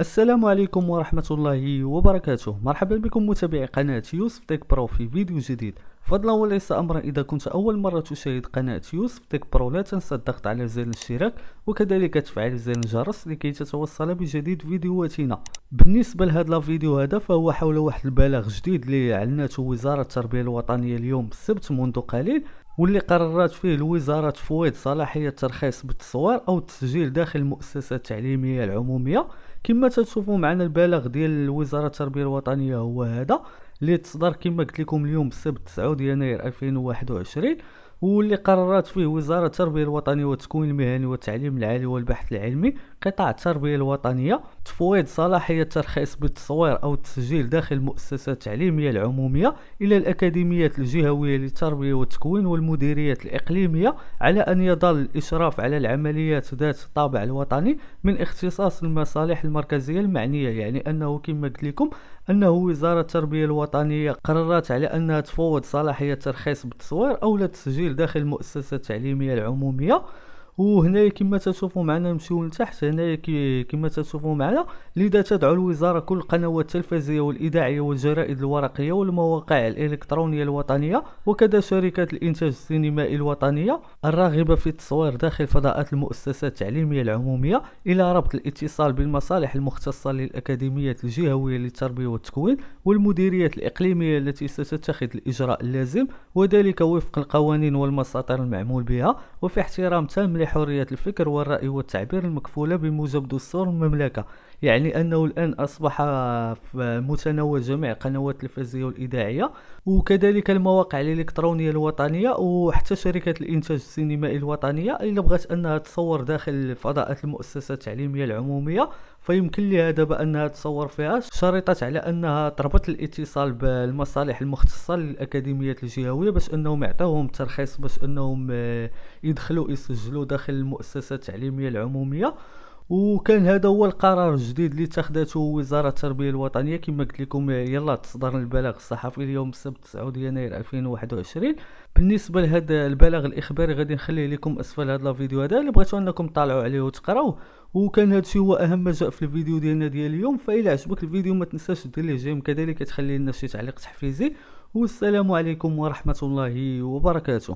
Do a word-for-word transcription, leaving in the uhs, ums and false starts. السلام عليكم ورحمة الله وبركاته. مرحبا بكم متابعي قناة يوسف تيك برو في فيديو جديد. فضلا وليس أمرا، إذا كنت أول مرة تشاهد قناة يوسف تيك برو لا تنسى الضغط على زر الاشتراك وكذلك تفعل زر الجرس لكي تتوصل بجديد فيديوهاتنا. بالنسبة لهذا الفيديو هذا فهو حول واحد البلاغ جديد اللي أعلنته وزارة التربية الوطنية اليوم السبت منذ قليل، واللي قررت فيه الوزارة تفويض صلاحية الترخيص بالتصوير أو التسجيل داخل المؤسسة التعليمية العمومية. كما تشوفوا معنا البلاغ ديال وزارة التربية الوطنية هو هذا اللي تصدر كما قلت لكم اليوم السبت تسعة يناير ألفين وواحد وعشرين، واللي قررت فيه وزارة التربية الوطنية والتكوين المهني والتعليم العالي والبحث العلمي قطاع التربية الوطنية تفويض صلاحية الترخيص بالتصوير أو التسجيل داخل المؤسسة التعليمية العمومية إلى الأكاديميات الجهوية للتربية والتكوين والمديريات الإقليمية، على أن يظل الإشراف على العمليات ذات الطابع الوطني من اختصاص المصالح المركزية المعنية. يعني أنه كما قلت لكم أنه وزارة التربية الوطنية قررت على أنها تفوض صلاحية الترخيص بالتصوير أو التسجيل داخل المؤسسة التعليمية العمومية. وهنايا كما تشوفوا معنا نمشيو لتحت، هنايا كما تشوفوا معنا لذا تدعو الوزارة كل القنوات التلفزيونية والإذاعية والجرائد الورقية والمواقع الإلكترونية الوطنية وكذا شركات الإنتاج السينمائي الوطنية الراغبة في التصوير داخل فضاءات المؤسسة التعليمية العمومية إلى ربط الاتصال بالمصالح المختصة للأكاديميات الجهوية للتربية والتكوين والمديريات الإقليمية التي ستتخذ الإجراء اللازم، وذلك وفق القوانين والمساطر المعمول بها وفي احترام تام حرية الفكر والرأي والتعبير المكفولة بموجب دستور المملكة. يعني أنه الآن أصبح متناول جميع القنوات التلفزيونية والإذاعية وكذلك المواقع الإلكترونية الوطنية وحتى شركة الإنتاج السينمائي الوطنية اللي بغات أنها تصور داخل فضاءات المؤسسة التعليمية العمومية فيمكن لها دابا أنها تصور فيها، شرطت على أنها تربط الاتصال بالمصالح المختصة للأكاديميات الجهوية باش أنهم يعطوهم الترخيص باش أنهم يدخلوا يسجلوا داخل المؤسسة التعليمية العمومية. وكان هذا هو القرار الجديد اللي اتخذته وزارة التربية الوطنية. كما قلت لكم يلا تصدر البلاغ الصحفي اليوم السبت تسعة يناير ألفين وواحد وعشرين. بالنسبة لهذا البلاغ الإخباري غادي نخليه لكم أسفل هذا الفيديو هذا اللي بغيتو أنكم تطلعوا عليه وتقراوه. وكان هادشي هو أهم ما جاء في الفيديو ديالنا ديال اليوم. فإلا عجبك الفيديو ما تنساش دير ليه جيم كذلك تخلي لنا شي تعليق تحفيزي، والسلام عليكم ورحمة الله وبركاته.